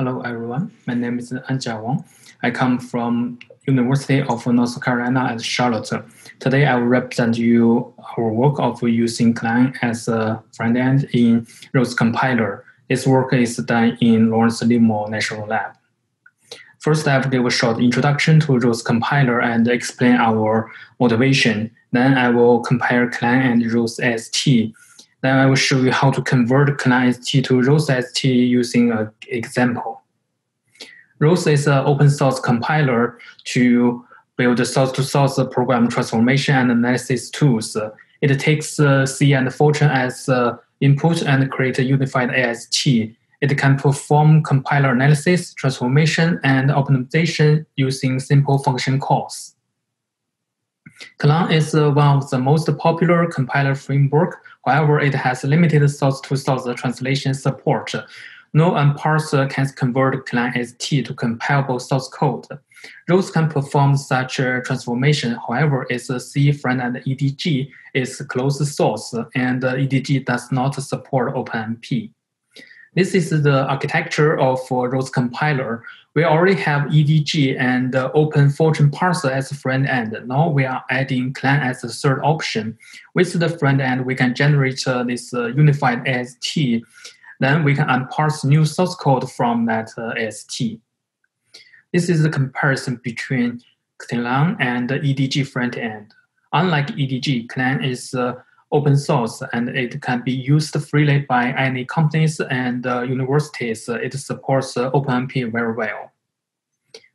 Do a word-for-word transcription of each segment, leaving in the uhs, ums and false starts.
Hello, everyone. My name is Anjia Wang. I come from University of North Carolina at Charlotte. Today, I will represent you our work of using Clang as a front end in Rose compiler. This work is done in Lawrence Livermore National Lab. First, I will give a short introduction to Rose compiler and explain our motivation. Then, I will compare Clang and Rose A S T. Then I will show you how to convert Clang A S T to Rose A S T using an example. Rose is an open source compiler to build source-to-source program transformation and analysis tools. It takes uh, C and Fortran as uh, input and creates a unified A S T. It can perform compiler analysis, transformation, and optimization using simple function calls. Clang is uh, one of the most popular compiler framework. However, it has limited source-to-source translation support. No parser can convert Clang A S T to compilable source code. Rose can perform such a transformation. However, its C front and E D G is closed source, and E D G does not support OpenMP. This is the architecture of Rose compiler. We already have E D G and uh, Open Fortran parser as a front end. Now we are adding Clang as a third option. With the front end, we can generate uh, this uh, unified A S T. Then we can unparse new source code from that uh, A S T. This is the comparison between Clang and the E D G front end. Unlike E D G, Clang is uh, open source, and it can be used freely by any companies and uh, universities. It supports uh, OpenMP very well.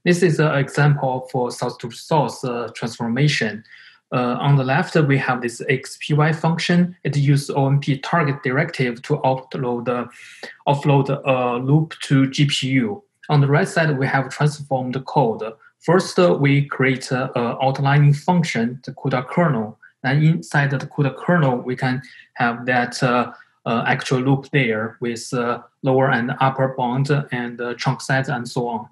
This is an example for source-to-source uh, transformation. Uh, on the left, we have this X P Y function. It uses O M P target directive to offload, uh, offload a loop to G P U. On the right side, we have transformed code. First, uh, we create an uh, outlining function, the CUDA kernel. And inside the CUDA kernel, we can have that uh, uh, actual loop there with uh, lower and upper bound and uh, chunk size and so on.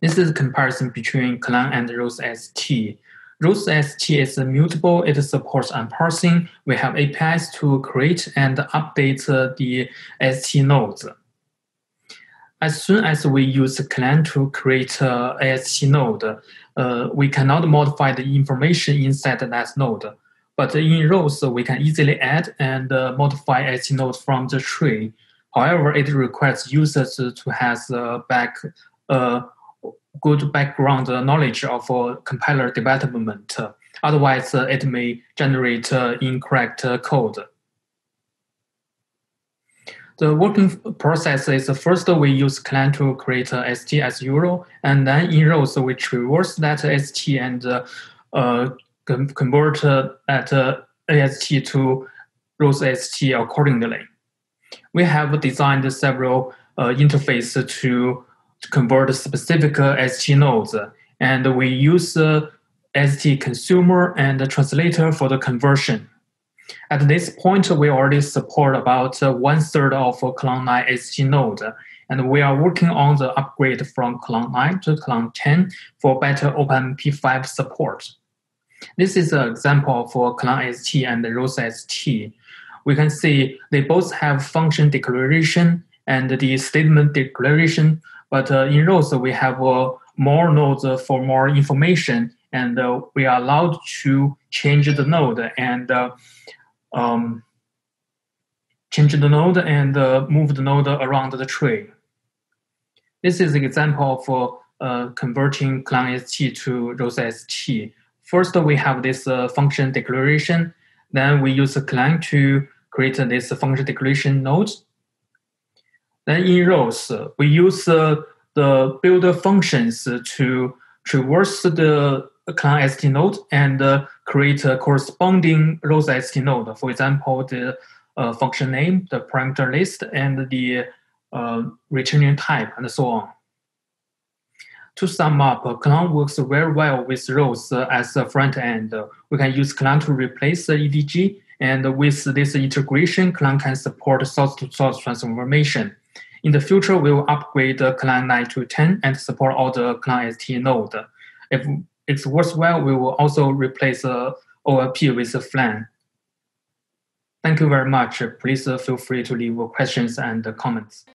This is a comparison between Clang and Rose A S T. Rose A S T is mutable. It supports unparsing. We have A P Is to create and update uh, the A S T nodes. As soon as we use Clang to create an A S T node, uh, we cannot modify the information inside that node. But in Rose, we can easily add and uh, modify A S T node from the tree. However, it requires users to have uh, back, uh, good background knowledge of uh, compiler development. Otherwise, uh, it may generate uh, incorrect uh, code. The working process is first we use Clang to create a S T as U R L, and then in Rose we traverse that S T and uh, uh, convert uh, that uh, A S T to Rose A S T accordingly. We have designed several uh, interfaces to convert specific uh, S T nodes, and we use uh, S T consumer and the translator for the conversion. At this point, we already support about uh, one-third of uh, Clang nine A S T node, and we are working on the upgrade from Clang nine to Clang ten for better OpenMP five support. This is an example for Clang A S T and Rose A S T. We can see they both have function declaration and the statement declaration, but uh, in Rose, we have uh, more nodes for more information, and uh, we are allowed to change the node and uh, um, change the node and uh, move the node around the tree. This is an example for uh, converting Clang A S T to Rose A S T. First, we have this uh, function declaration. Then we use Clang to create this function declaration node. Then in Rose, we use uh, the builder functions to traverse the Clang A S T node and uh, create a corresponding Rose A S T node. For example, the uh, function name, the parameter list, and the uh, returning type, and so on. To sum up, Clang works very well with Rose uh, as a front end. We can use Clang to replace the E D G, and with this integration, Clang can support source-to-source transformation. In the future, we will upgrade uh, Clang nine to ten and support all the Clang A S T node. If it's worthwhile, we will also replace uh, O L P with Flan. Thank you very much. Please uh, feel free to leave questions and uh, comments.